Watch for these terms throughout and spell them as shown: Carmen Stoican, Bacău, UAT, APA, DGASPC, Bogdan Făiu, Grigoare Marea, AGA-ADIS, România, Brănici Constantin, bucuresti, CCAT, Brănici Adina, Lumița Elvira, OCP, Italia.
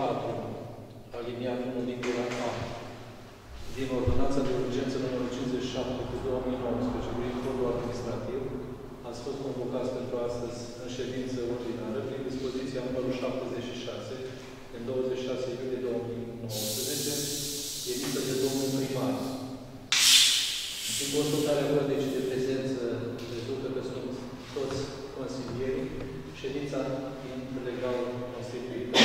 4, aliniat 1 din A, din Ordonanța de Urgență nr. 57/2019, prin codul administrativ, ați fost convocați pentru astăzi în ședință ordinară prin dispoziția numărul 76 din 26 iulie 2019, emisă de domnul primar. În consultarea cu legii de prezență rezultă că sunt toți consilierii, ședința fiind legal constituită.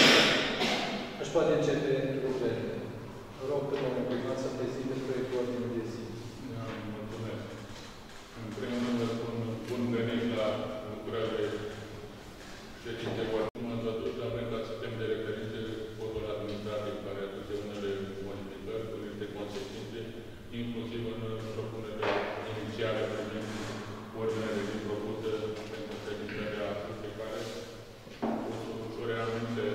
Aș poate începe lucrurile. Rog pe domnul primar să prezinte proiectul ordine de zi. Mulțumesc. În primul rând, spun bun venit la lucrările ședinței cu acum. Ați adus la noi ca sistem de referințe codul administrativ care aduce unele modificări cu niște consecințe, inclusiv în propunerea inițială privind ordinea de zi propusă pentru semințarea care cu ușoare anumite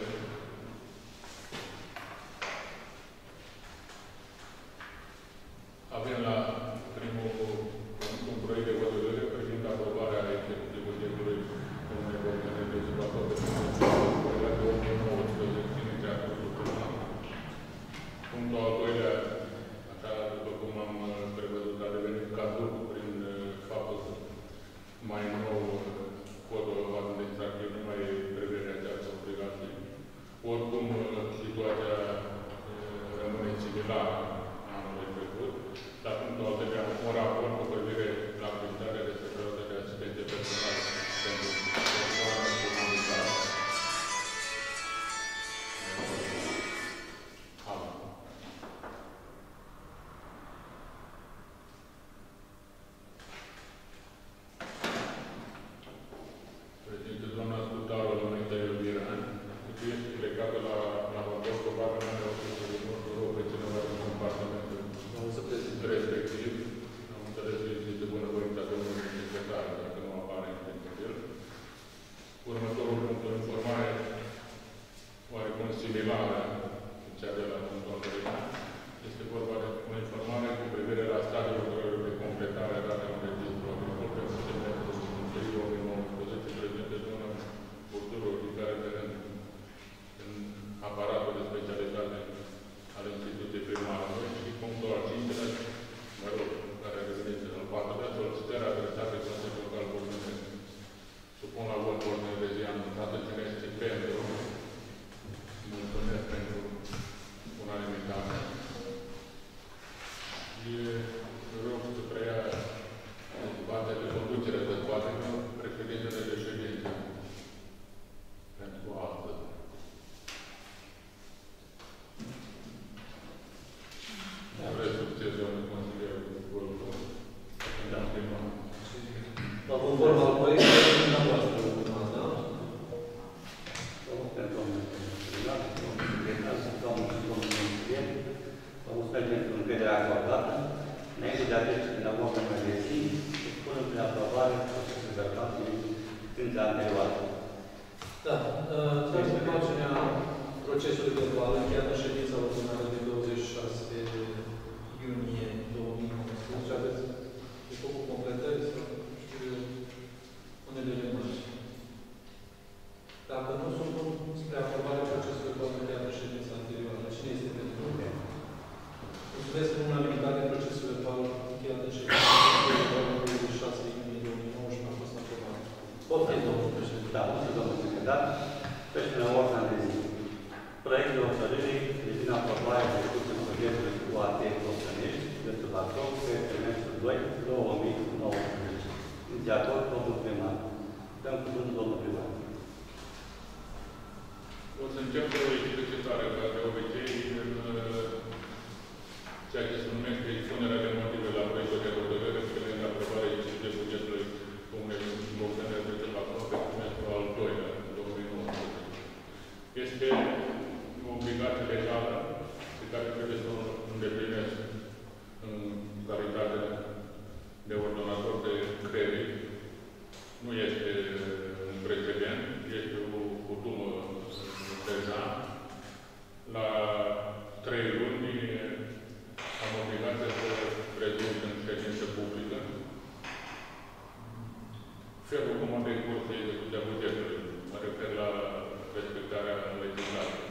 avem la primul un proiect de hotărâre privind aprobarea executivului unei ordine de zi aprobată de 2019 din Teatrul Comunal. Punctul al doilea, așa după cum am prevăzut, a devenit caduc prin faptul că mai nou codul administrativ nu mai prevede această obligație. Oricum, situația rămâne similară anului trecut. La punctul al treilea, un raport cu privire la activitatea de securitate de asistență personală pentru persoană comunitară. Mă refer la respectarea legislației.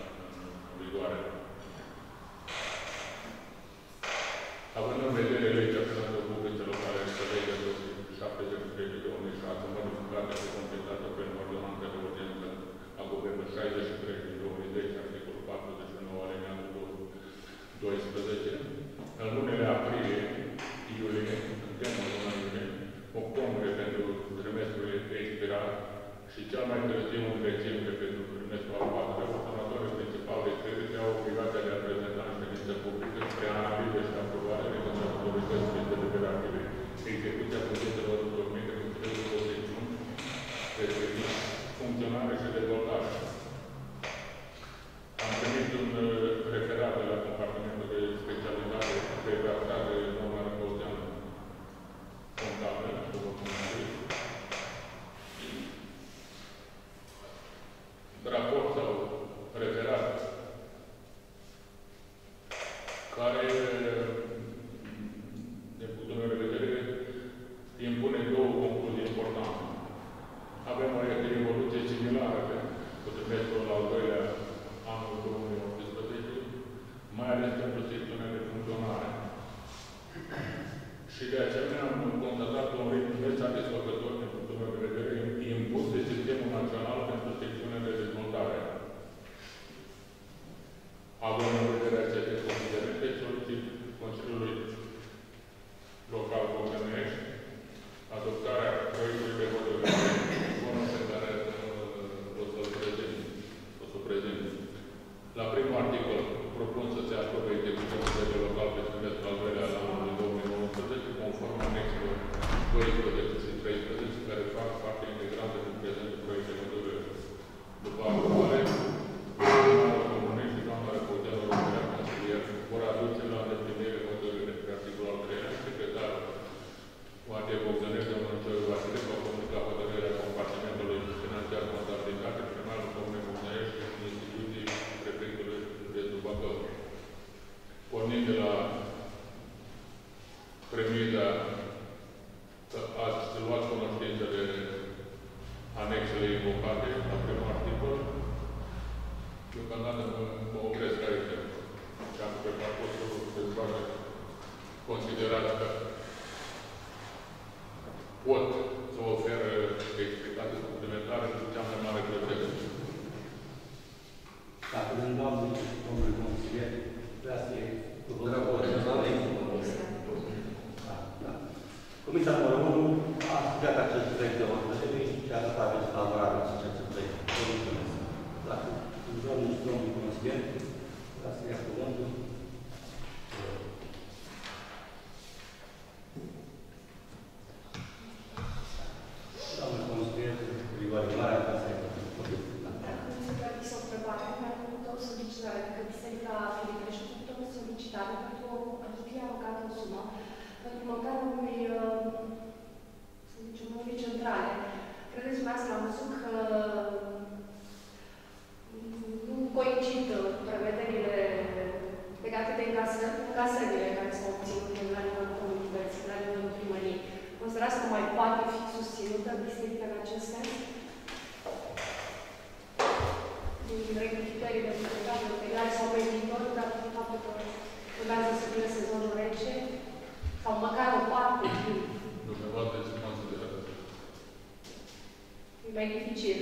guvernare mă opresc aici. Și am pe parcursul dezbaterii considerat că pot să ofer explicații suplimentare cu cea mai mare plăcere. Dacă nu am domnul consilier, vreau să-i Comisia numărul 1 a studiat acest proiect de hotărâre și a stabilit colaborarea cu acest proiect. Vă mulțumesc. Dacă domnul consilier, vreau să-i ia cuvântul. Doamna consilier, Grigoare Marea, vreau să-i cuvântul. Dacă nu se găsi o întrebare, mi-a făcut o solicitare, adică Biserica Filipine și-a făcut o solicitare pentru a fi alocată o sumă pentru măcar unui, să zicem, unui centrale. Credeți, dumneavoastră, am văzut că nu coincid prevederile legate de încasările care s-au obținut la nivelul comunității, la nivelul primării. Considerați că mai poate fi susținută biserica în acest sens? Din rectificările de bugetate anterioare sau pe viitor, dar faptul că urmează să vină sezonul rece, sau măcar o parte din... Dumneavoastră, ce considerați? E mai dificil.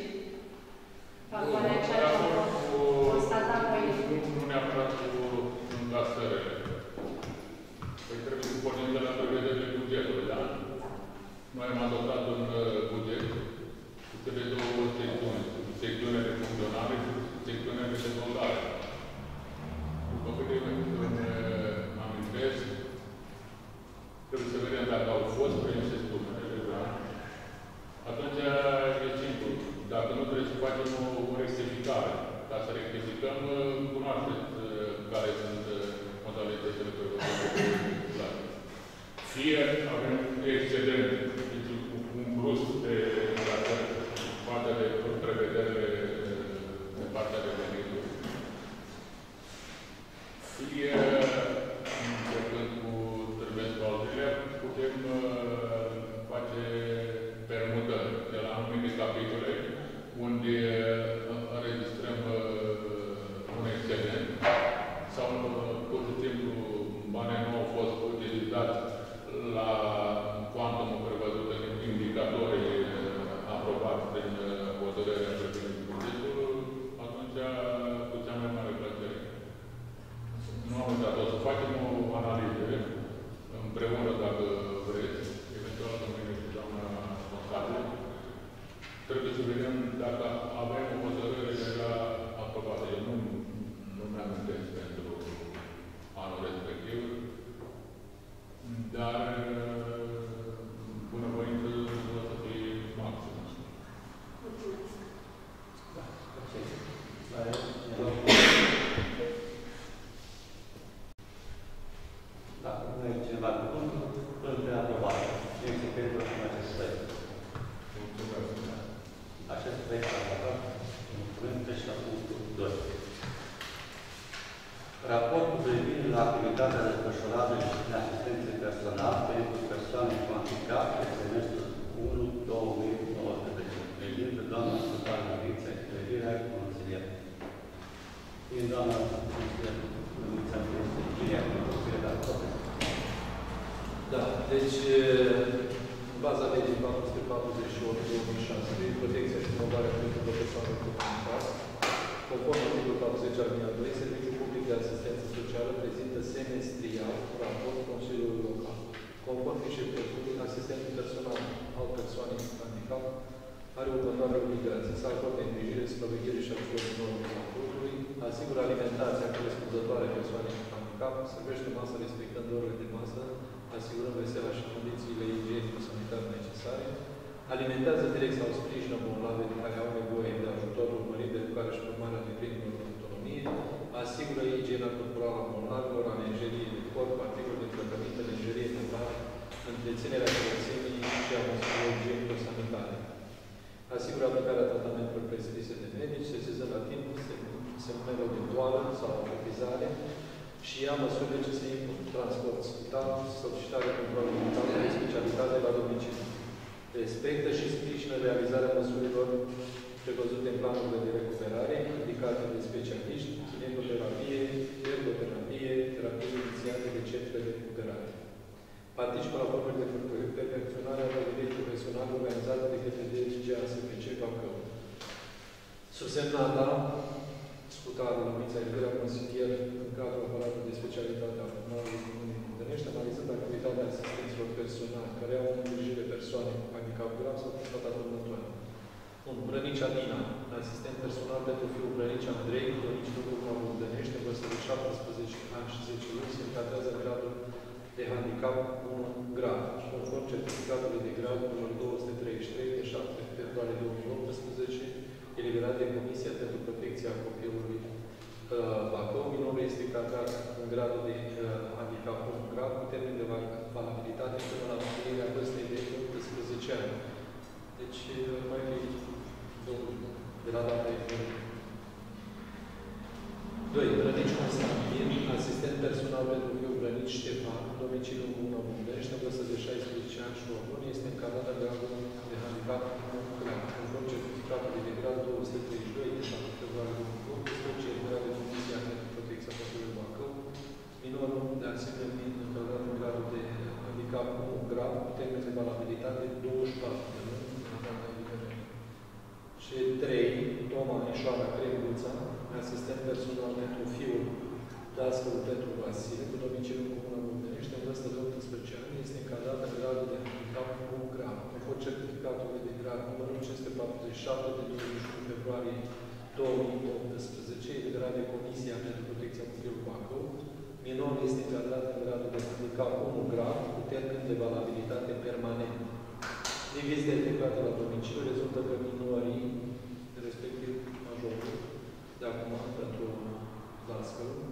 Factoarea aceea și-a constatat mai dificil. Nu neapărat cu încasările. Păi trebuie să pornim de la prevederile bugetului, da? Noi am adoptat un buget cu cele două secțiuni. Secțiunea de funcționare și secțiunea de dezvoltare. După câte am invers, trebuie să vedem dacă au fost prinse sumele, da? Atunci e simplu. Dacă nu, trebuie să facem o rectificare. Ca să rectificăm, cunoașteți care sunt modalitățile pe care le-am. Fie avem excedent, deci un plus de partea de prevederile de partea de venituri. Fie începând cu putem face permutări de la anumite capitole unde înregistrăm un excedent sau pur și simplu banii nu au fost utilizați la cuantumul prevăzut în indicatorii aprobați din hotărârea privind bugetul, atunci cu cea mai mare plăcere. Nu am uitat, o să facem o analiză împreună, dacă vreți, eventual domeniul cu doamna constabilă. Trebuie să vedem dacă avem o hotărâre deja aprobată. Eu nu mi-am inteles pentru anul respectiv, dar bunăvoință o să fie maximă. Mulțumesc. Da, mulțumesc. Dacă nu e cineva cu punctul, îl de aprobare. Și execută în acest proiect. Mulțumesc. Acest proiect s-a votat în frântă și la punctul 2. Raportul privind la activitatea desfășurată și de asistență personală pentru persoane cu handicap pe semestrul 1-2019. Privind de doamna Sfântar Măriță, privirea consilieră. Fiind doamna consilieră, Mărița este Iulia, da, deci, în baza legii 448-2006, protecția și promovarea drepturilor persoanelor cu handicap, conform articolul 40 alineatul 2, Serviciul Public de Asistență Socială prezintă semestrial raport Consiliului Local. Conform fișei public, asistentul personal al persoanei cu handicap are următoarea obligație să acorde îngrijire, supraveghere și acțiune în urmă raportului, asigură alimentația corespunzătoare persoanei cu handicap, servește masă respectând orele de masă, asigurăm vesela și condițiile igienico-sanitare necesare, alimentează direct sau sprijină bolnavii care au nevoie de ajutorul urmărit de educare și formarea deprinilor în autonomie, asigură igiena corporală a bolnavilor, a lenjerie de corp, articol de tratamente, lenjerie de bar, întreținerea curățenii și a măsurilor igienico-sanitare. Asigură aplicarea tratamentelor prescrise de medici, sesizând la timp semnele de boală sau afectizare, și ia măsuri necesare pentru transport spital, solicitare controlului medicală de specialitate la domiciliu. Respectă și sprijină realizarea măsurilor prevăzute în planurile de recuperare, indicate de specialiști, kinetoterapie, ergoterapie, terapie inițiate de centre de recuperare. Participă la formele de perfecționare a nivelului profesional organizat de către DGASPC Bacău. Subsemnata, scutarul Lumița Elvira, consilier în cadrul aparatului de specialitate a Comunului Comunii București, analizând activitatea asistenților personali care au îngrijire persoane cu handicap grav sau cu stata următoare. 1. Brănici Adina, asistent personal pentru fiul Brănici Andrei, Brănici Lucru București, în vârstă de 17 ani și 10 luni, se tratează gradul de handicap 1 grav, conform certificatului de grad numărul 233 de 7 februarie 2018, eliberat de Comisia pentru Protecția Copilului Bacău. Minorul este tratat în gradul de handicap 1 grav cu termen de valabilitate până la împlinirea vârstei de 18 ani. Deci, mai de la data efectivă. 2. Brănici Constantin, asistent personal pentru fiul Brănici Ștefan, domiciliul Comună București, în vârstă de 16 ani și 8 luni, este încadrat în gradul de handicap grav, conform certificatului de grad 232 de 7 februarie 2018, eliberat de Comisia pentru Protecția Copilului Bacău. Minorul, de asemenea, fiind încadrat în gradul de handicap grav, cu termen de valabilitate 24 de luni, în data eliberării. Și 3. Toma Ișoara Creguța, asistent personal pentru fiul dascălul Petru Vasile, cu domiciliul Comună București, în vârstă de 18 ani, este încadrat în gradul de handicap 1 grav, conform certificatului de grad numărul 547 de 21 februarie 2018, eliberat de Comisia pentru Protecția Copilului Bacău. Minorul este încadrat în gradul de handicap 1 grav, cu termen de valabilitate permanent. Divizia efectuată la domiciliu rezultă că minorii, respectiv majorul, de acum pentru dascălul,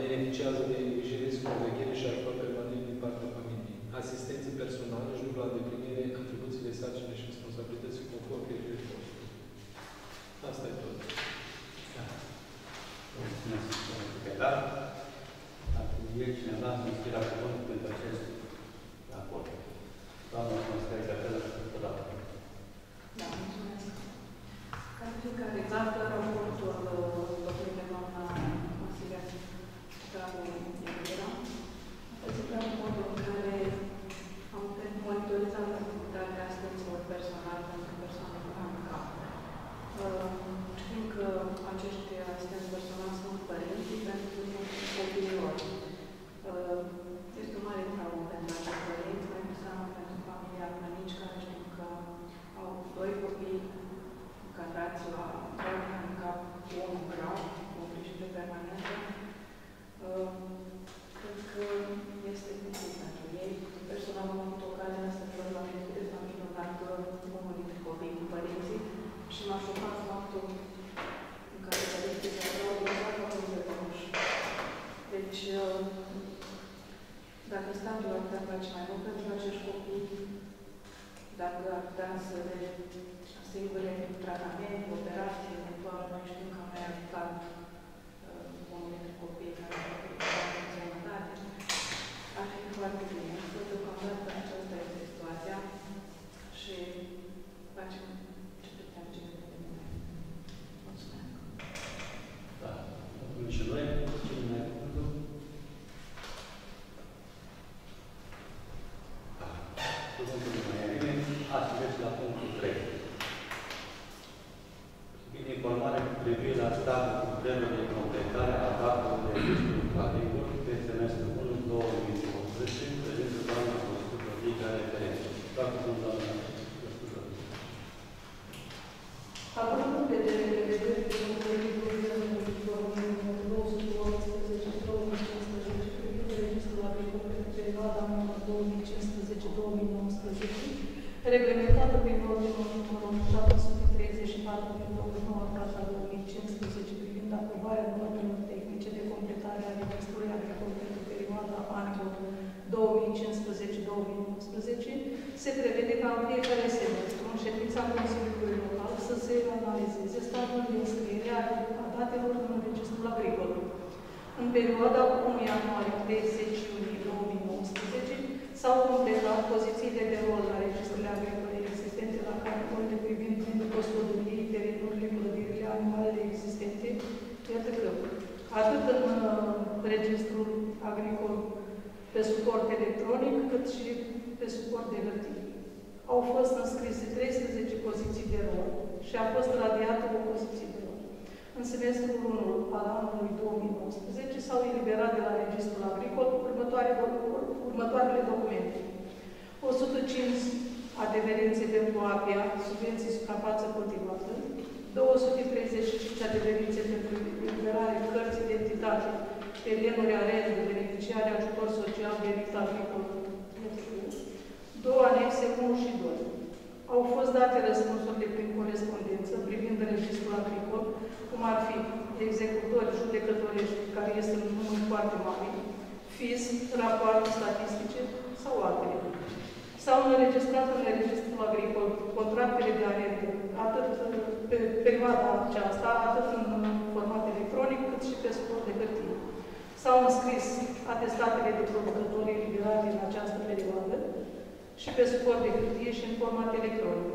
beneficiază de îngrijire, supraveghere și ajutor permanent din partea familiei. Asistenții personali își duc la îndeplinire atribuțiile, sarcine și responsabilități conform criteriilor. Asta e tot. Mulțumesc, domnul secretar. Dacă e cineva să înscrie la cuvânt pentru acest raport. Doamna, mulțumesc, apelă și totodată. Da, mulțumesc. Ca de fiecare dată, raportul doctorii doamna Consilia Citraului Iagera a prezentat modul în care am monitorizat activitatea asistenților personali pentru persoane cu handicap. Știm că acești asistenți personali sunt părinții pentru copiii lor. Este o mare treabă pentru acești părinți, pentru seama pentru familia Brănici, care știm că au doi copii încadrați la un handicap cu un grav, cu o îngrijire permanentă. Cred că este dificil pentru ei. Personal am avut ocazia să văd la mine de familie dacă unul dintre copiii cu părinții și m-a șocat faptul în care părinții se aflau doar la unul de roș. Deci, dacă statul ar putea face mai mult pentru acești copii, dacă ar putea să le asigure tratament, operație, eventual, noi știm că am mai ajutat unul dintre copiii care au fost în sănătate, ar fi foarte bine. Pentru că aceasta este situația și facem ce putem ce de mine. Mulțumesc. Da. Acum și noi, ce mai avem? Cuvântul mai bine, ați mers la punctul 3. Bine, informare cu privire la statul cu problemă de completare a datului de listului cadrilor pe semestrul 1-2018, prezentul doamna Coscută Liga Referență. Dacă sunt doamna Coscută Liga. Apropo de revedere de completării de listului 2018-2015, privind registrul agricultor pe perioada 2015-2019, reglementată prin ordinul numărul 734 din 2015 privind aprobarea normelor tehnice de completare a registrului agricol pentru perioada anilor 2015-2019, se prevede ca în fiecare semestru, în ședința Consiliului Local, să se analizeze statul de înscriere a datelor în registrul agricol. În perioada 1 ianuarie 30 iunie 2019, s-au completat pozițiile de rol la registrele agricole existente la capitolul privind costul de atât în registrul agricol pe suport electronic, cât și pe suport de hârtie. Au fost înscrise 13 poziții de rol și a fost radiată o poziție de rol. În semestrul 1 al anului 2019 s-au eliberat de la registrul agricol următoarele documente. 105 adeverințe pentru APA, subvenții suprafață cultivată, 235 adeverințe pentru eliberare cărți de identitate, terenuri arendă, beneficiare, ajutor social, venit agricol, două anexe 1 și 2. Au fost date răspunsuri de prin corespondență privind registrul agricol, cum ar fi executori judecătorești, care este un număr foarte mare, FIS, rapoarte statistice sau altele. S-au înregistrat în registrul agricol contractele de arendă, atât pe perioada aceasta, atât în format electronic, cât și pe suport de hârtie. S-au înscris atestatele de producători eliberate în această perioadă și pe suport de hârtie și în format electronic.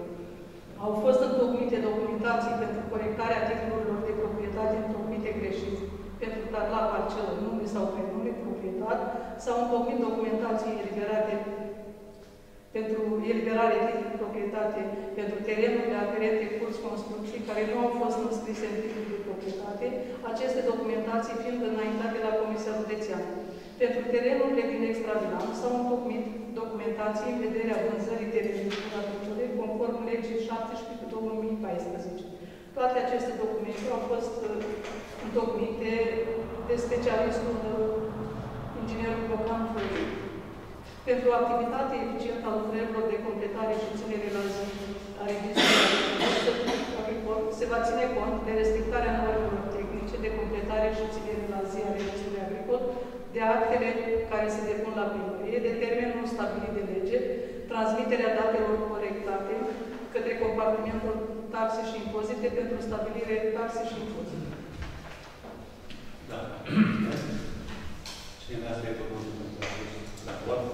Au fost întocmite documentații pentru corectarea titlurilor de proprietate întocmite greșit, pentru tabla parcelă, nume sau prenume, proprietate, s-au întocmit documentații eliberate pentru eliberare titlului proprietate, pentru terenurile aferente curs construcții care nu au fost înscrise în titlul de proprietate, aceste documentații fiind înaintate la Comisia Județeană. Pentru terenurile din extravilan s-au întocmit documentații în vederea vânzării terenului aducere, conform legii 17/2014. Toate aceste documente au fost întocmite de specialistul inginerul Bogdan Făiu. Pentru activitatea eficientă a lucrărilor de completare și ținere la zi a registrului se va ține cont de respectarea normelor tehnice de completare și ținere la zi a registrului agricol, de actele care se depun la primărie, de termenul stabilit de lege, transmiterea datelor corectate către compartimentul taxe și impozite pentru stabilire taxe și impozite. Da. Cine vrea să iei cuvântul pentru acest raport?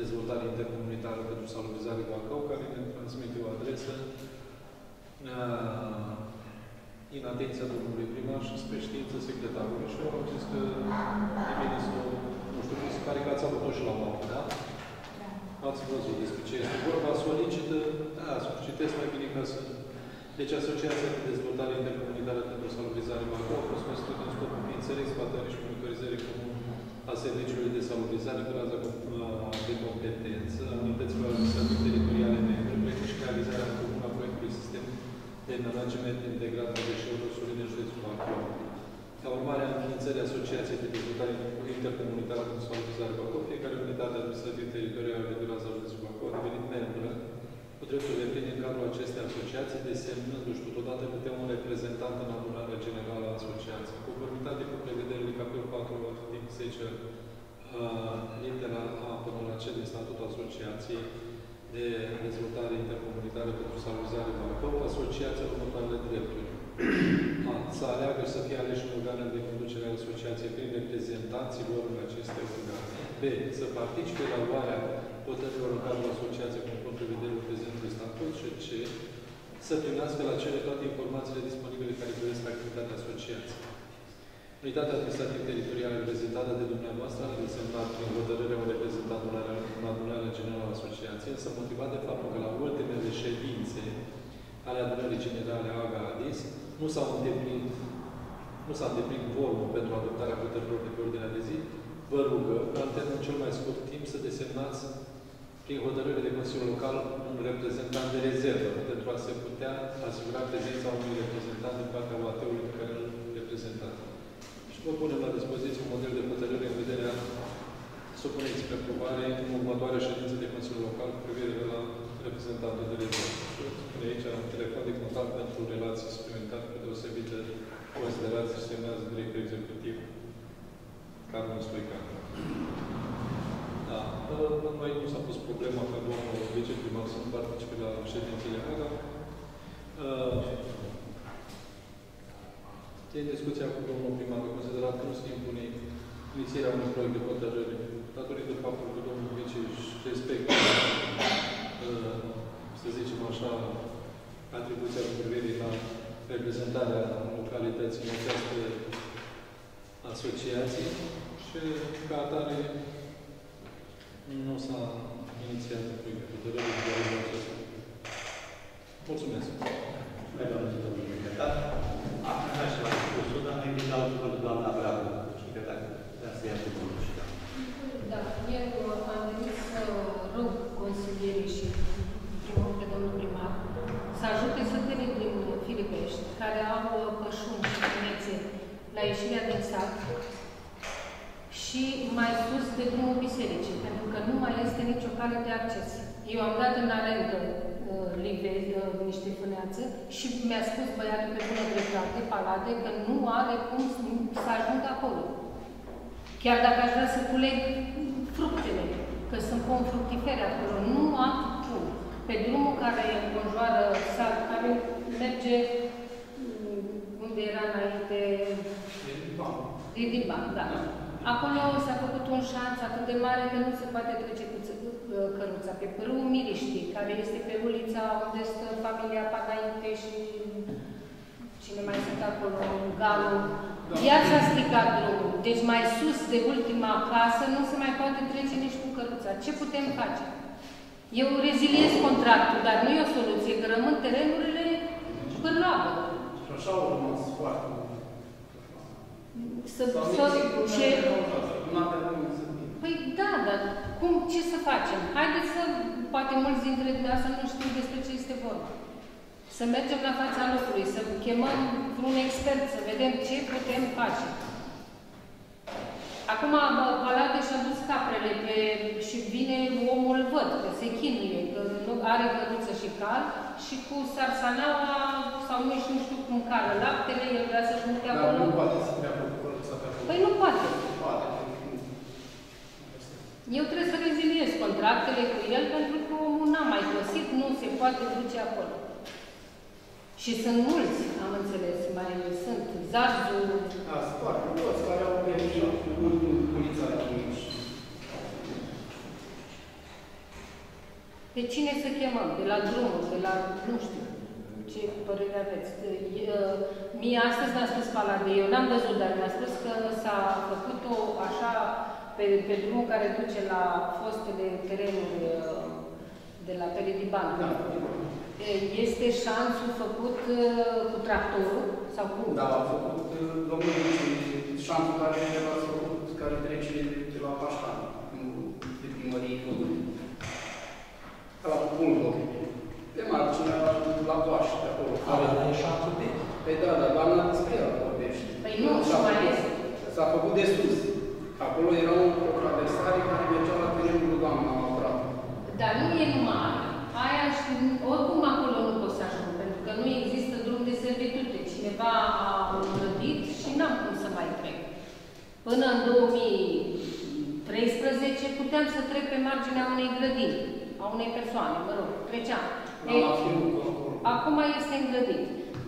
Dezvoltare intercomunitară pentru salubrizare Bacău, asociația următoarele drepturi. să aleagă și să fie aleși în organele de conducere a asociației prin reprezentanții lor în aceste organe. B. Să participe la luarea hotărârilor în cadrul asociației conform prevederilor prezentului statut și C. Să primească la cele toate informațiile disponibile care privesc activitatea asociației. Unitatea administrativ-teritorială reprezentată de dumneavoastră a desemnat prin hotărârea un reprezentant în adunarea generală a asociației, însă motivat de faptul că la ultimele ședințe ale adunării generale AGA-ADIS nu s-a îndeplinit formul pentru adoptarea hotărârilor de pe ordinea de zi, vă rugă, în termen cel mai scurt timp, să desemnați prin hotărâre de Consiliul Local un reprezentant de rezervă, pentru a se putea asigura prezența unui reprezentant din partea UAT-ului care nu reprezentat. Și vă punem la dispoziție un model de hotărâre în vederea supuneți pe aprobare în următoarea ședință de Consiliul Local cu privire la reprezentantul de rezervă. Spune aici un telefon de contact pentru relații suplimentare pe deosebită considerație și semnează director executiv Carmen Stoican. Da. Noi nu s-a pus problema că domnul viceprimar să nu participe la ședințele AGA. În discuția cu domnul primar, a considerat că nu se impune inițierea unui proiect de hotărâre, datorită faptului că domnul vice își respectă, să zicem așa, atribuția cu privire la reprezentarea localității în această asociație și, ca atare, nu s-a inițiat un proiect de hotărâre de acest lucru. Mulțumesc! Mai doamne, domnul secretar. Acum așa la discursul, dar ne-am invitat pentru doamna Bravo. Știi că dacă vreau să ia cuvântul și doamna. Da, eu am venit să rog consilierii și pe domnul primar să ajute sătenii din Filipești, care au pășuni și tinețe la ieșirea din sat și mai sus de drumul bisericii, pentru că nu mai este nicio cale de acces. Eu am dat în arendă niște fâneață și mi-a spus băiatul pe bună dreptate, Palade, că nu are cum să ajungă acolo. Chiar dacă aș vrea să culeg fructele, că sunt pom fructifere acolo, nu am cum. Pe drumul care înconjoară satul, care merge unde era înainte... Ridiban, da. Acolo s-a făcut un șanț atât de mare că nu se poate trece cu căruța. Pe părâul Miriștii, care este pe ulița unde stă familia Pagainte și cine mai sunt acolo, Galu. Ea s-a stricat drumul. Deci mai sus de ultima casă nu se mai poate trece nici cu căruța. Ce putem face? Eu reziliez contractul, dar nu e o soluție, că rămân terenurile pârloabă. Și așa au rămas foarte mult. Păi da, dar cum, ce să facem? Haideți să, poate mulți dintre dumneavoastră nu știu despre ce este vorba. Să mergem la fața locului, să chemăm un expert, să vedem ce putem face. Acum, Palade și-a dus caprele pe, și vine omul, văd, că se chinuie, că are căruță și cal și cu sarsaneaua, sau nu știu cum cală, laptele, el vrea să-și multe acolo. Dar nu poate să treacă cu căruța pe acolo. Păi nu poate. Eu trebuie să reziliez contractele cu el, pentru că omul n-a mai găsit, nu se poate duce acolo. Și sunt mulți, am înțeles, mai sunt Zazu... Da, sunt foarte mulți care au venit cu polița de aici. Pe cine să chemăm? De la drumul, de la... nu știu. Ce părere aveți? Mie astăzi mi-a spus Palade, eu n-am văzut, dar mi-a spus că s-a făcut-o așa pe drumul care duce la fostele terenuri de la Peridiban. Da. Este șanțul făcut cu tractorul sau cum? Da, a făcut domnul șanțul care l-a făcut, care trece de la Paștan, de primărie. La Pulvo. De marginea la Doașă, de acolo. Dar e șanțul de? Păi da, dar doamna despre el vorbește. Păi nu, și mai este. S-a făcut de sus. Acolo erau o traversare care mergea la terenul lui doamna Bravo. Dar nu e numai aia și oricum acolo nu pot să ajung, pentru că nu există drum de servitute. Cineva a îngrădit și n-am cum să mai trec. Până în 2013 puteam să trec pe marginea unei grădini, a unei persoane, mă rog, treceam. Acum este îngrădit.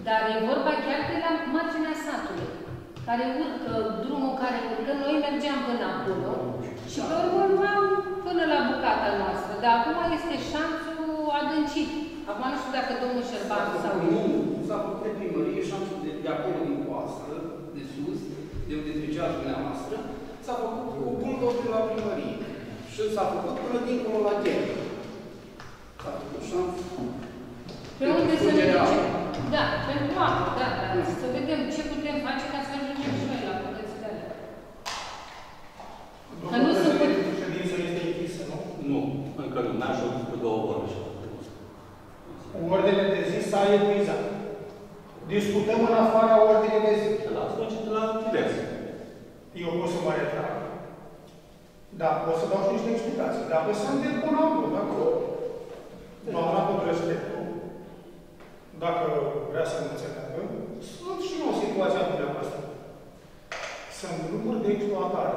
Dar e vorba chiar de la marginea satului, care urcă, drumul care urcă, noi mergeam până acolo și pe urmă urmam până la bucata noastră. Dar acum este șanțul adâncit. Acum nu știu dacă domnul Șerban sau... Nu, s-a făcut de primărie șanțul de acolo din coastră, de sus, de unde treceați dumneavoastră, s-a făcut o bună la primărie. Și s-a făcut până dincolo la gheară. S-a făcut șanțul. Pe unde să ne ducem? Da, pentru apă, da, dar să vedem ce putem face ca să ajungem și noi la păcățile alea. Că nu se pot... Ședința este închisă, nu? Nu, încă nu, n-aș o cu 2 ore. Ordine de zi s-a epuizat. Discutăm în afara ordinei de zi. De la ascultat de la diverse. Eu pot să mă retrag. Da, pot să dau și niște explicații. Dacă sunt de bun acolo, acolo. Doamna Pătrăștetă. Dacă vrea să mă înțeleagă, sunt și eu în situația dumneavoastră. Sunt lucruri de exploatare.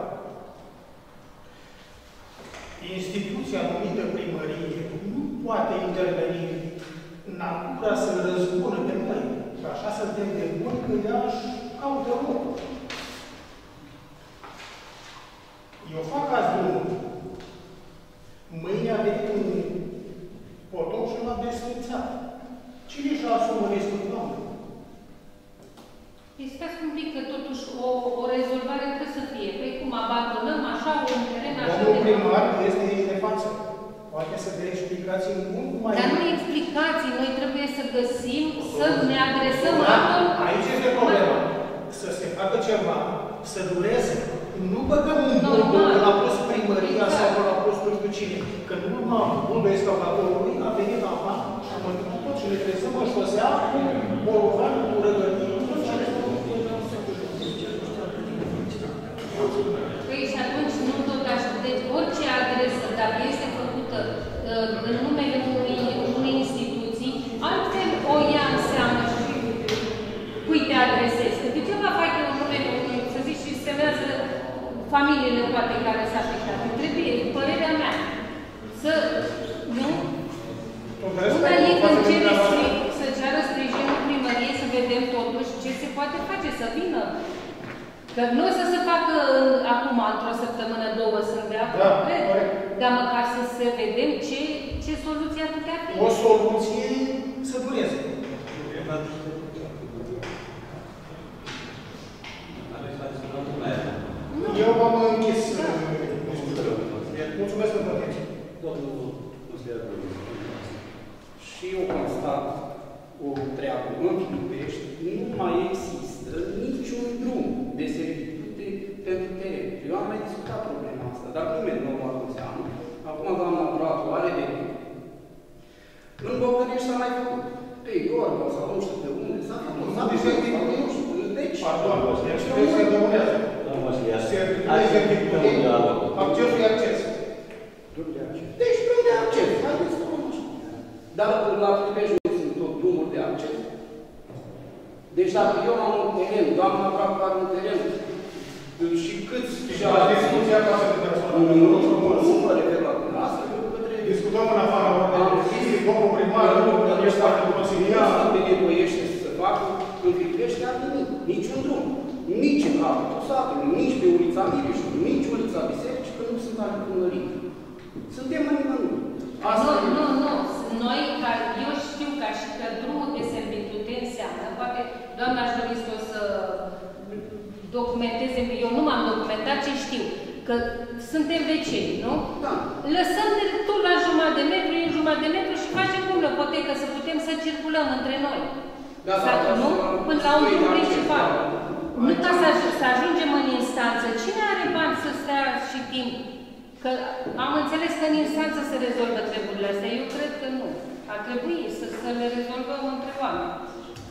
Instituția numită primărie nu poate interveni în natura să răzbună pe noi. Și așa suntem de bun că ea își caută lucru. Eu fac azi unul. Mâine a venit un potoc și l-a desfințat. Cine și-l asumă restul doamnă? Îi stați un pic că totuși o rezolvare trebuie să fie. Păi cum abandonăm așa un teren așa de... Domnul primar este aici de față. Poate să dea explicații mult mai... Dar nu explicații. Noi trebuie să găsim, să ne adresăm altor... Aici este problema. Să se facă ceva, să dureze. Nu băgăm un bun că l-a pus primăria sau că l-a pus nu știu cine. Că în urma bunului excavatorului a venit afară și a mătut. Și le trezăm în șosea cu borovan, cu răgătii, cu tot ce le spune. Păi și atunci nu tot așa. Deci orice adresă, dacă este făcută în numele unei instituții, altfel o ia în seamă și cui te adresezi. Că de ce va face un numele unui, să zici, și semnează familiile toate care s-a afectat. Trebuie, părerea mea, să... Nu? Una e când cere să ceară sprijinul primăriei, să vedem totuși ce se poate face, să vină. Că nu o să se facă acum, într-o săptămână, 2, sunt de acord, dar măcar să vedem ce soluție ar putea fi. O soluție să dureze. Eu m-am închis. Mulțumesc pentru atenție. Domnul Consiliu. Și eu constat o treabă în București, nu mai există niciun drum de servitute pentru teren. Eu am mai discutat problema asta, dar nimeni nu o înseamnă. Acum doamna Bratu are de bine. În București s-a mai făcut pe Iorba sau nu știu de unde, s-a făcut. S-a făcut pe Iorba, nu știu, deci... Pardon, se dăunează. Accesul e acces. Deci nu e acces. Dar la Primești nu sunt tot drumuri de acces. Deci dacă eu am un teren, doamna Bratu are un teren, și câți... Și la discuția noastră de persoană. Nu mă refer la dumneavoastră, pentru că trebuie... Discutăm în afara ordinei. Fii, domnul primar, nu ești dacă nu se nevoiește să se facă, când Primești ar nimic. Niciun drum. Nici în altul satului, nici pe ulița Mirișului, nici ulița Bisericii, că nu sunt ale primării. Suntem mai mult. Nu. Noi, eu știu ca și că drumul de servitute înseamnă, poate doamna aș dori să o să documenteze, eu nu m-am documentat, ce știu, că suntem vecini, nu? Da. Lăsăm de tot la jumătate de metru, în jumătate de metru și facem cum lăpotecă, să putem să circulăm între noi. Da, nu? Până la un drum principal. Nu ca să ajungem în instanță. Cine are bani să stea și timp? Că am înțeles că în instanță se rezolvă treburile astea. Eu cred că nu. Ar trebui să le rezolvăm între oameni.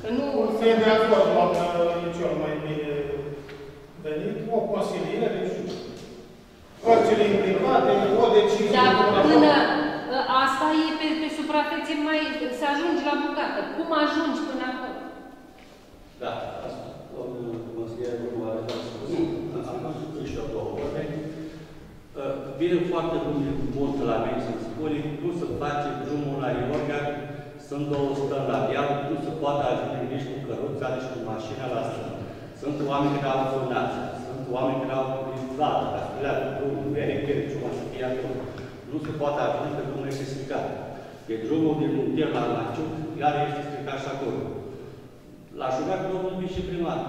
Că nu... Sunt de acord, doamna Liceu, mai bine venit, o consiliere, deci părțile implicate, o decizie... Dar până asta e pe suprafețe mai... să ajungi la bucată. Cum ajungi până acolo? Da, asta. Domnul consilier, nu are dat spus. Își o 2 ore. Vine foarte mult la mine să-mi spune cum să face drumul la Iorga Sunt 200 la viață, nu se poate ajunge nici cu căruța, nici cu mașina la străină. Sunt oameni care au zonat, sunt oameni care au privat, dar le-a drumul, vere, ceva să fie acolo. Nu se poate ajunge că drumul este stricat. E drumul din Muntier la Lanciu, iar este stricat și acolo. La jucat domnul viceprimar.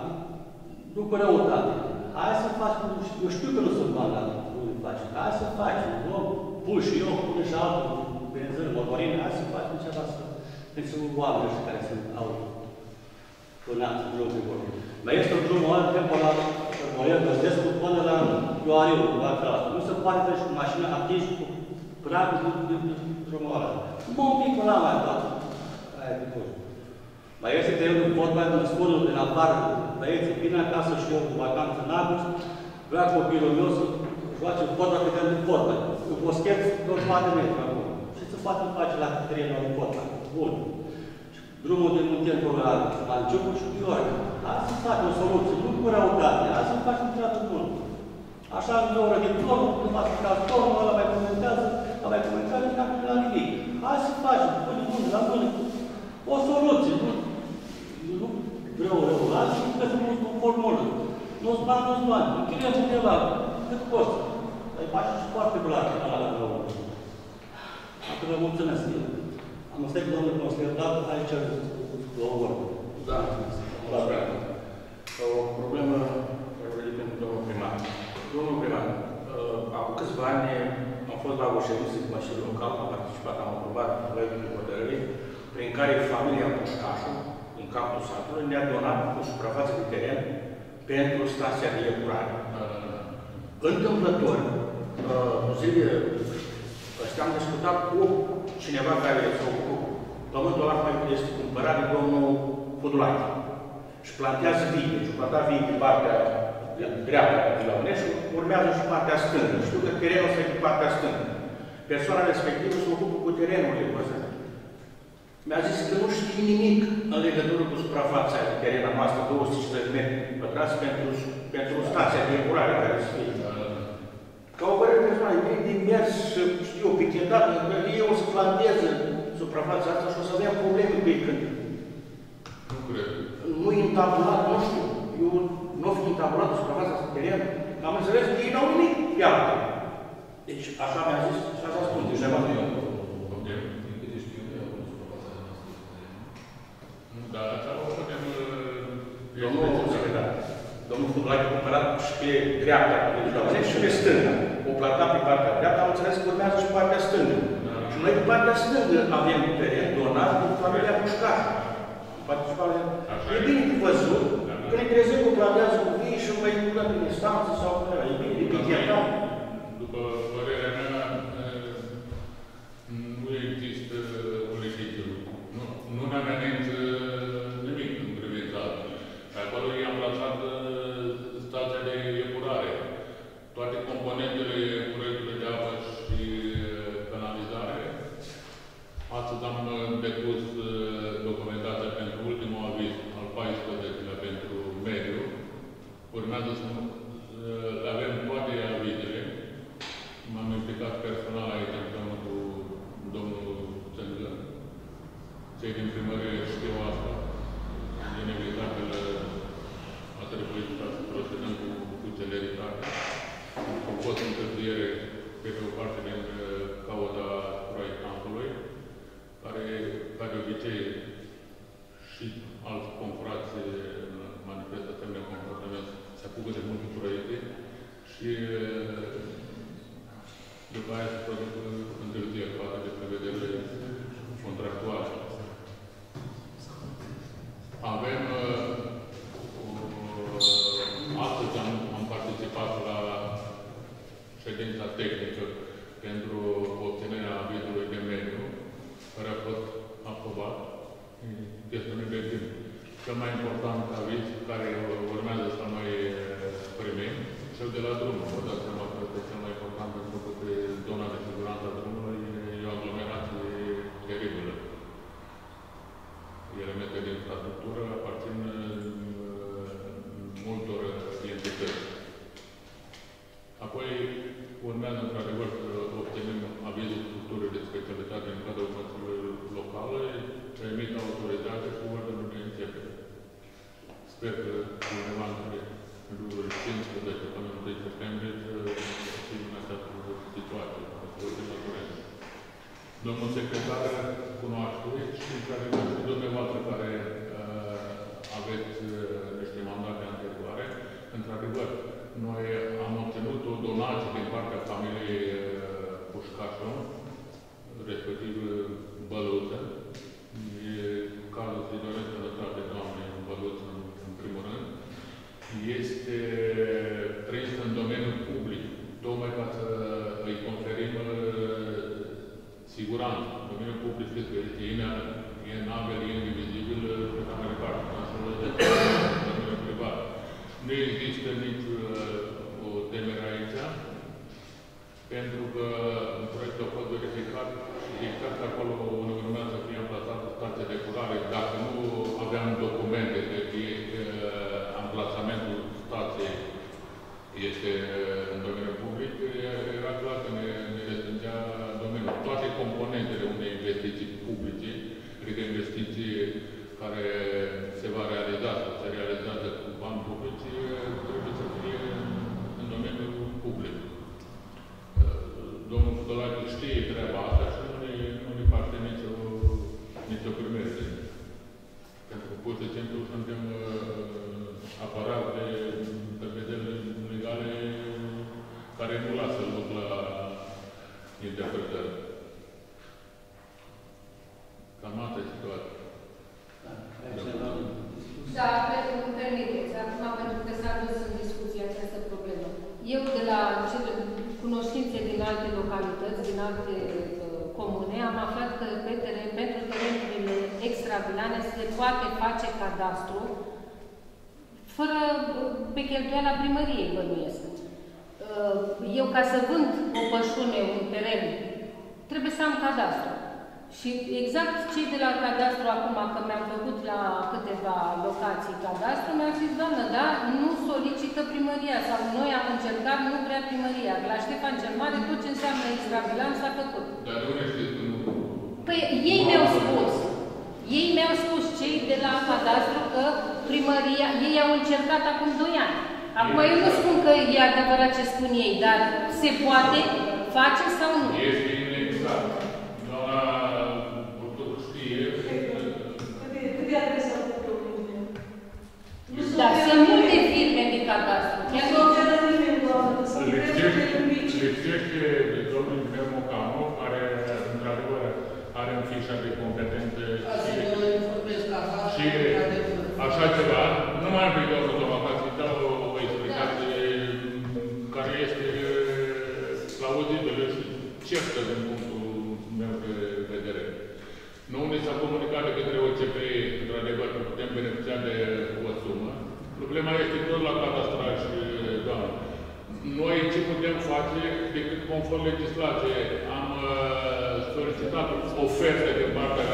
După răutate, hai să faci, eu știu că nu sunt bani la drumul face, hai să faci, nu pun și eu, pun și altul, benză, motorină, hai să faci ceva să... Deci sunt oameni ăștia care sunt în drumul vorbim. Mai este un drum oameni temporal, Măriel Căzdescu, până la Ioariu, nu se poate treci cu mașina, atingi cu pragul din drumul ăla. Mă un pic ăla mai toată. Aia e tot. Mai este terenul pot mai în spunul din afară, băieții, vine acasă și eu cu vacanță în august, vrea copilul meu să joace pot la câte de pot. Cu boscheți, doar 4 metri acum. Și se poate face la terenul pot. Bun. Drumul de Muntier până la Lanciucu și Iorga. Hai să faci o soluție, nu cu răutate, hai să faci un treabă bun. Așa, în oră din tornul, când v-a stricat tornul, ăla mai comentează, ăla mai comentează, nu capul la nimic. Hai să faci, pune bun, la bun, o soluție, nu rău, hai să nu peste mult cu formulă. Nu-ți bani, nu-ți bani, închiriem undeva, cât costă. Dar îi face și foarte blan, ăla la rău. Acum vă mulțumesc. Am stai cu domnul consilier, dar aici a făcut două vorbe. Da, la vreau. O problemă referit pentru domnul primar. Domnul primar, acum câțiva ani am fost la o ședință cu Consiliul Local, am participat, am aprobat proiectul de hotărâre, prin care familia Pușcașu, în capul satului, ne-a donat o suprafață de teren pentru stația de epurare. Întâmplător, zile ăștia am discutat cu cineva care s-a ocupat pământul ăla este cumpărat de domnul Podulaiu și plantează vii, deci planta vii din partea dreaptă de la Unești, urmează și partea stângă. Știu că terenul ăsta e din partea stângă. Persoana respectivă se ocupă cu terenurile păzate. Mi-a zis că nu știi nimic în legătură cu suprafața de teren a noastră, 250 metri pătrați pentru stația de epurare care se ca o părere personală, e din mers, știu, pichetat, că eu o să plantez suprafața asta și o să avem probleme pe când. Nu cred. Nu-i întabulat, nu știu, eu nu fi întabulat suprafața asta teren, am înțeles că ei n-au nimic pe altă. Deci, așa mi-a zis și așa spune. Deci, am avut eu. Din câte știu, nu i-au suprafața asta teren. Dar așa o putem... Domnul secretar, domnul Fudulac a cumpărat și pe dreapta, și pe stânga. O planta pe partea dreapta, am înțeles că urmează și partea stângă. Și noi pe partea stângă avem teren donat cu familia Pușcașu. E bine de văzut, că ne trezim cu plantează cu vii și mai ducă din instanță sau cu ăla. E bine de pichetat. După părerea mea, nu există un legitim. Nu ne-am venit nimic în privința asta. Acolo i-am plasat stația de epurare. Toate componentele proiectului de apă și canalizare. Astăzi am depus documentația pentru ultimul aviz al 14-lea pentru mediu. Urmează să le avem toate avizele. M-am implicat personal aici împreună cu domnul Țăngăr. Cei din primărie știu asta. Inevitabil a trebuit să procedăm cu celeritate. Au fost întârziere pe o parte din cauza proiectantului, care, ca de obicei, și alți confrați manifestă semne comportament, se apucă de multe proiecte și după aia se produc întârzieri față de prevederile contractuale. Avem, astăzi am participat la ședința tehnică pentru obținerea avizului de mediu, care a fost aprobat. Chestiune de timp. Cel mai important aviz care urmează să mai primim, cel de la drum. Vă dați seama că este cel mai important pentru că pe zona de siguranță a drumului e o aglomerație teribilă. Elemente de infrastructură aparțin multor entități. Apoi urmează, într-adevăr, să obținem avizul structurii de specialitate în cadrul Consiliului Local, Sper că undeva în jurul 15 până în 1 septembrie să fie în această situație, să fie la curent. Domnul secretar cunoaște și care și dumneavoastră care aveți niște mandate anterioare. Într-adevăr, noi am obținut o donație din partea familiei Pușcașon, respectiv Băluță. E cazul de dorință lăsate doamnei Băluță, în primul rând. Este prins în domeniul public, tocmai ca să îi conferim siguranță. Domeniul public este inabil, e indivizibil, pe care ne parte, în domeniul privat. Nu există nici o temere aici, pentru că proiectul a fost verificat și exact acolo unde urmea să fie amplasată stația de curare. Dacă nu aveam documente de amplasamentul stației este în domeniul public, era clar că ne restringea domeniul. Toate componentele unei investiții publice, cred că investiții care se va realiza sau se realizează cu bani publici, trebuie să fie în domeniul public. Domnul Fudolache știe treaba asta și nu ne parte nicio primește. Pentru că, pur și simplu, suntem apărat de prevederi legale care nu lasă loc la interpretări. Cam asta e situația. Da, cred că îmi permiteți. Acum, pentru că s-a dus în discuție această problemă. Eu, de la cunoștințe din alte localități, din alte comune, am aflat că pentru terenurile extravilane se poate face cadastru fără pe cheltuiala primăriei, bănuiesc. Eu, ca să vând o pășune, un teren, trebuie să am cadastru. Și exact cei de la cadastru, acum că mi-am făcut la câteva locații cadastru, mi-am zis, doamnă, da, nu solicită primăria, sau noi am încercat, nu prea primăria. La Ștefan cel Mare, tot ce înseamnă extravilan s-a făcut. Dar nu știți că nu... Păi ei mi-au spus, cei de la cadastru că primăria, ei au încercat acum 2 ani. Acum eu nu spun că e adevărat ce spun ei, dar se poate face sau nu? Este inexact. Da, sunt multe firme de cadastru. Lipsește de domnul Vermocanu, care, într-adevăr, are în fișa de competențe și așa ceva. Nu mai am venit o doamnație, dar o explicație care este plauzibilă și certă din punctul meu de vedere. Nu ne s-a comunicat de către OCP, într-adevăr, că putem beneficia de o sumă. Problema este tot la cadastral și doamnă. Noi ce putem face decât conform legislației? Am solicitat oferte de partea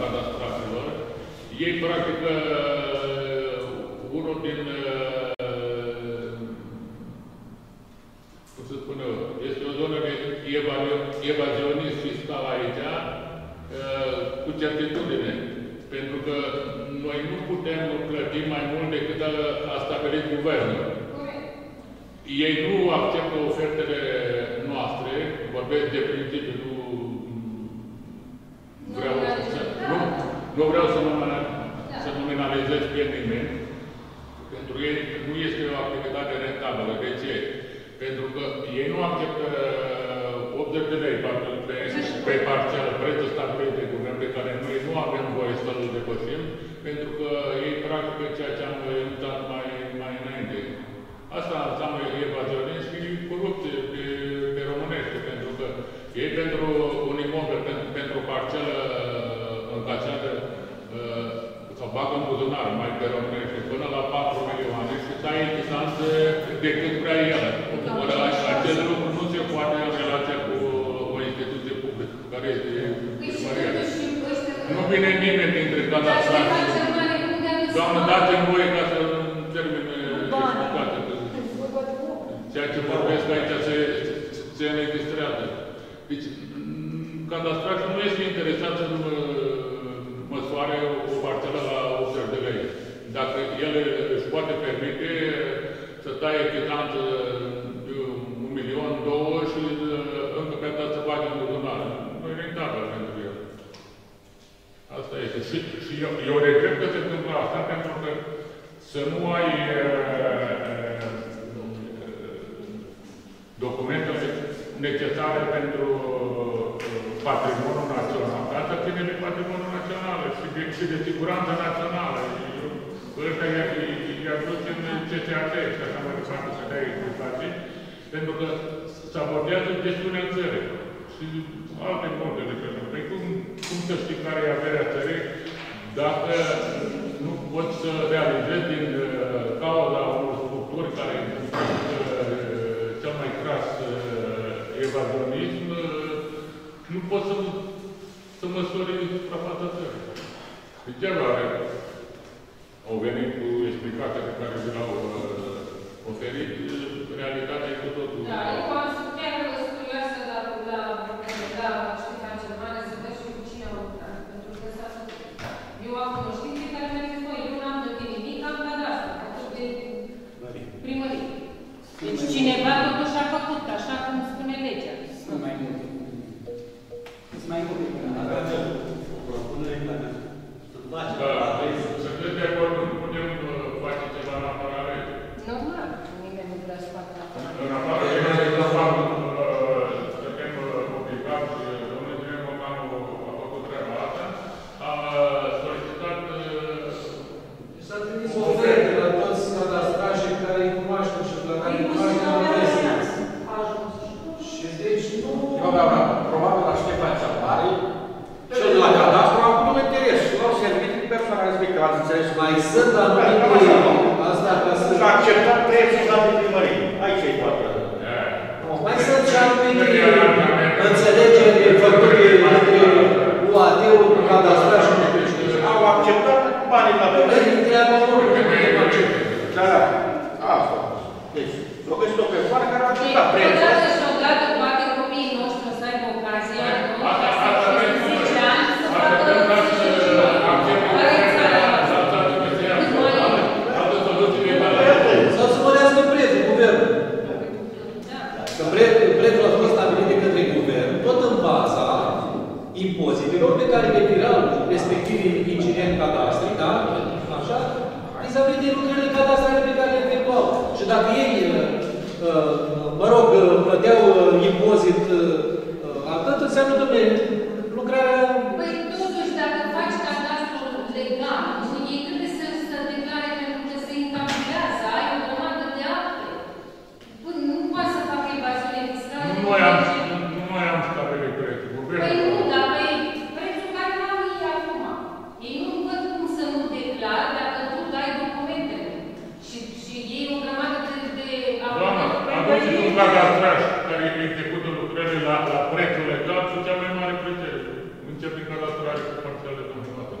cadastralilor. Ei, practic, unul din... cum să spun eu? Este o zonă de evazionist fiscal aici, cu certitudine, pentru că noi nu putem plăti mai mult decât a stabilit guvernul. Ei nu acceptă ofertele noastre, vorbesc de principiu, nu vreau să nominalizez pe nimeni, pentru ei nu este o activitate rentabilă. De ce? Pentru că ei nu acceptă 80 de lei pe parțială, prețul stabilit de guvern, pe care noi nu avem voie să-l depășim, pentru că ei practică ceea ce am luptat mai înainte. Asta înseamnă evazionism și corupție pe românește, pentru că ei pentru un imobil, pentru o parțială încasează sau bagă în buzunar, mai pe românește, până la 4 milioane și stai în distanță decât vrea el. Acest lucru nu se poate în relația cu o instituție publică, care este primăria. Nu vine nimeni dintre cadastrali. Doamnă, dați-mi voie ca să termine explicația. Ceea ce vorbesc aici se înregistrează. Deci, cadastralul nu este interesat să măsoare o parcelă la 80 de lei. Dacă el își poate permite să taie chitanță de 1.000.000, 2 și încă pe atât să bage în buzunar. Nu e rentabil pentru el. Asta este. Și eu regret că se întâmplă asta, pentru că să nu ai documentele necesare pentru patrimoniul național. Asta ține de patrimoniul național și de siguranță națională. Ăsta i-a dus în CCAT și așa mai departe să dea explicații, pentru că se abordează gestiunea țării și alte moduri de feluri. Cum să știi care e averea țării dacă nu poți să realizezi din cauza unor structuri care cel mai cras evazionism, nu poți să măsori suprafața țării. Degeaba au venit cu explicația pe care vi l-au oferit, realitatea e cu totul. Da, e ca chiar curioasă dacă la știința germană se dă și cu cine au lucrat. Pentru că s-a făcut. Eu am cunoștințe care mi-a zis, măi, eu n-am de nimic, am dat asta, atunci de primărie. Deci cineva totuși a făcut, așa cum spune legea. Sunt mai multe. Sunt mai multe. Sunteți de acord că nu putem face ceva în apărare? Nu, nimeni nu vrea să facă în apărare. În apărare, suntem obligați, domnul Gineu Romanu a făcut treaba asta, a solicitat o ofertă la toți cadastrașii care îi cunoaște și la care îi cunoaște la adresa. Și deci nu... Probabil la Ștefan Ceapari, cel de la cadastru a avut un interes. L-au servit persoana respectivă, ați înțeles? Mai sunt anumite... S-a acceptat prețul la primărie. Aici e toată. Mai sunt și anumite înțelegeri de făcute între UAD-ul, cadastrașul, au acceptat banii la primărie. Întreabă unul. Da, da. Asta. Deci, o găsit o persoană care a acceptat prețul. Impozitelor pe care le tirau respectivii ingineri cadastri, da? Așa? Vis-a-vis de lucrurile cadastrale pe care le efectuau. Și dacă ei, mă rog, plăteau impozit atât, înseamnă, dom'le, lucrarea... Păi, totuși, dacă faci cadastrul legal, ei trebuie să declare pentru că se intambilează, ai o grămadă de acte. Nu poate să facă evaziune fiscală. Nu mai am stabilit prețul. Păi nu, dar prețul care n-am ei acum. Ei nu văd cum să nu declar dacă tu dai documentele. Și ei o grămadă de... Doamna, aduceți un cadastraș care execută lucrările la prețul legal cu cea mai mare plăcere. Începe cadastrașul cu parțiale de un următor.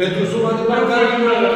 Pentru suma de bani care nu